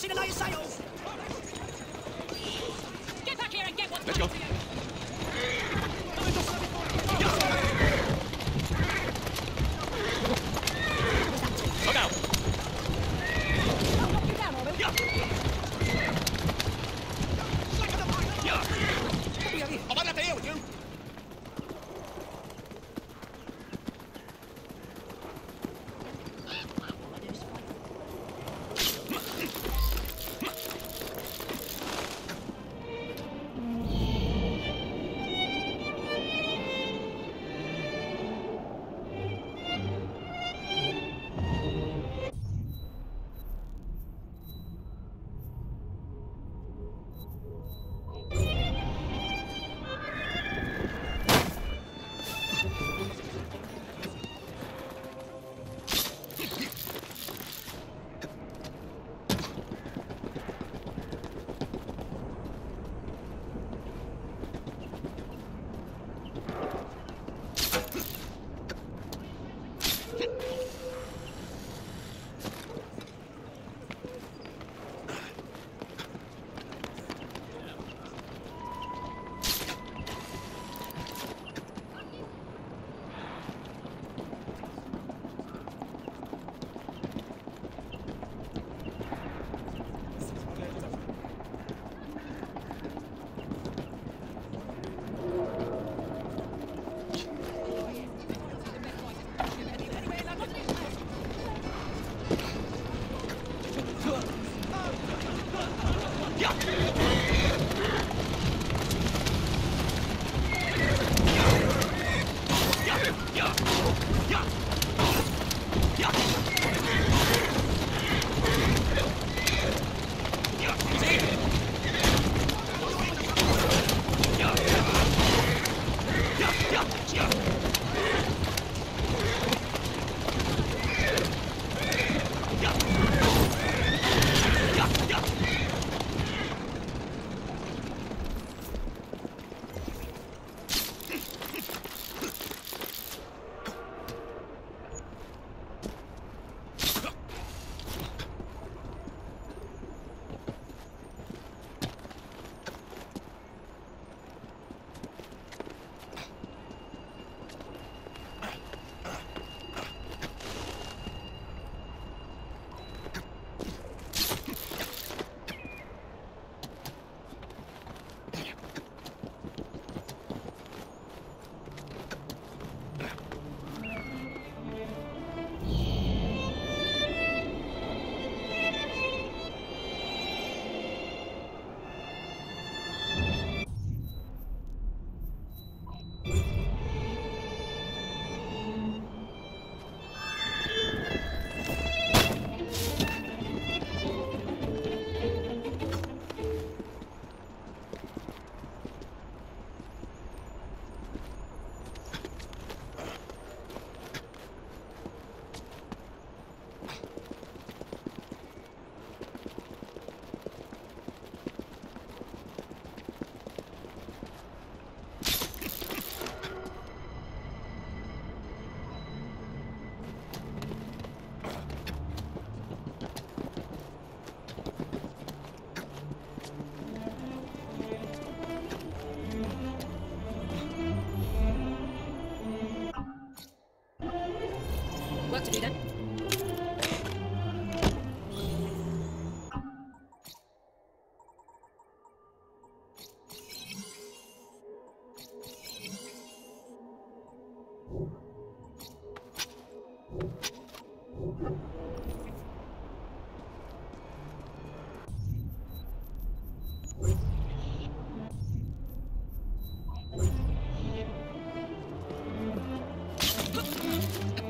see the light of sails. Get back here and get one. Let's go. Look out. I'll knock you down, Obi. Yeah. I might have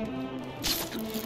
to deal with you.